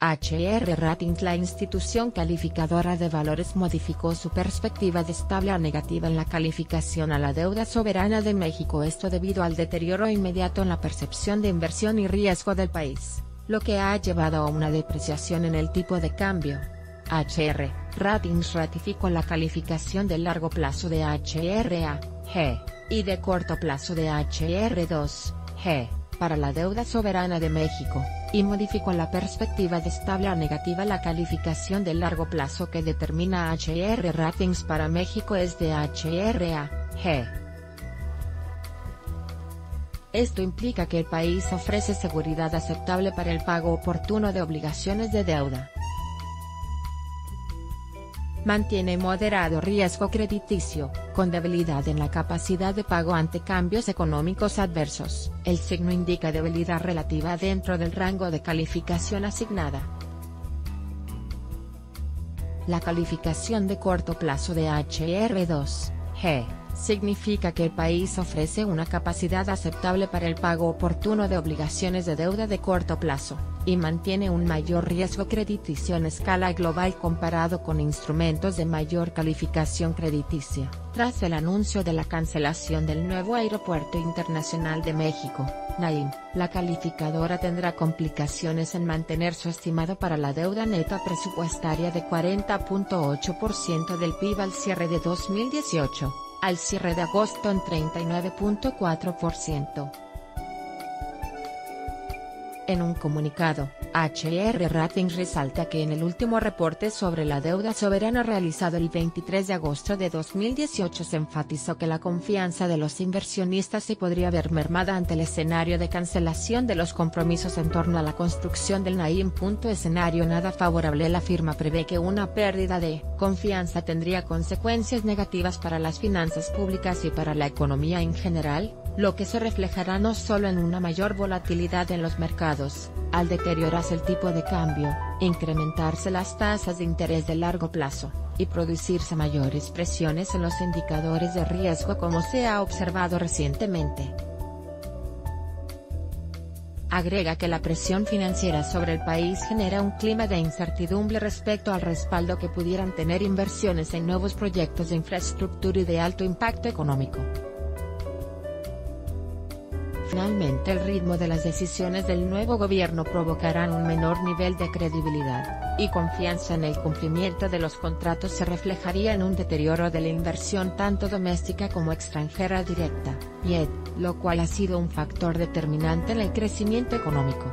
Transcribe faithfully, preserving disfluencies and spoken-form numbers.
H R Ratings, la institución calificadora de valores, modificó su perspectiva de estable a negativa en la calificación a la deuda soberana de México, esto debido al deterioro inmediato en la percepción de inversión y riesgo del país, lo que ha llevado a una depreciación en el tipo de cambio. H R Ratings ratificó la calificación de largo plazo de H R A G y de corto plazo de H R dos G para la deuda soberana de México, y modificó la perspectiva de estable a negativa. La calificación de largo plazo que determina H R Ratings para México es de H R A G. Esto implica que el país ofrece seguridad aceptable para el pago oportuno de obligaciones de deuda. Mantiene moderado riesgo crediticio, con debilidad en la capacidad de pago ante cambios económicos adversos. El signo indica debilidad relativa dentro del rango de calificación asignada. La calificación de corto plazo de H R dos G significa que el país ofrece una capacidad aceptable para el pago oportuno de obligaciones de deuda de corto plazo, y mantiene un mayor riesgo crediticio en escala global comparado con instrumentos de mayor calificación crediticia, tras el anuncio de la cancelación del nuevo Aeropuerto Internacional de México, Naim, la calificadora tendrá complicaciones en mantener su estimado para la deuda neta presupuestaria de cuarenta punto ocho por ciento del P I B al cierre de dos mil dieciocho, al cierre de agosto en treinta y nueve punto cuatro por ciento. En un comunicado, H R Ratings resalta que en el último reporte sobre la deuda soberana realizado el veintitrés de agosto de dos mil dieciocho se enfatizó que la confianza de los inversionistas se podría ver mermada ante el escenario de cancelación de los compromisos en torno a la construcción del Naim. Escenario nada favorable. La firma prevé que una pérdida de confianza tendría consecuencias negativas para las finanzas públicas y para la economía en general, lo que se reflejará no solo en una mayor volatilidad en los mercados, al deteriorarse el tipo de cambio, incrementarse las tasas de interés de largo plazo, y producirse mayores presiones en los indicadores de riesgo como se ha observado recientemente. Agrega que la presión financiera sobre el país genera un clima de incertidumbre respecto al respaldo que pudieran tener inversiones en nuevos proyectos de infraestructura y de alto impacto económico. Finalmente, el ritmo de las decisiones del nuevo gobierno provocarán un menor nivel de credibilidad, y confianza en el cumplimiento de los contratos se reflejaría en un deterioro de la inversión tanto doméstica como extranjera directa, Y E D, lo cual ha sido un factor determinante en el crecimiento económico.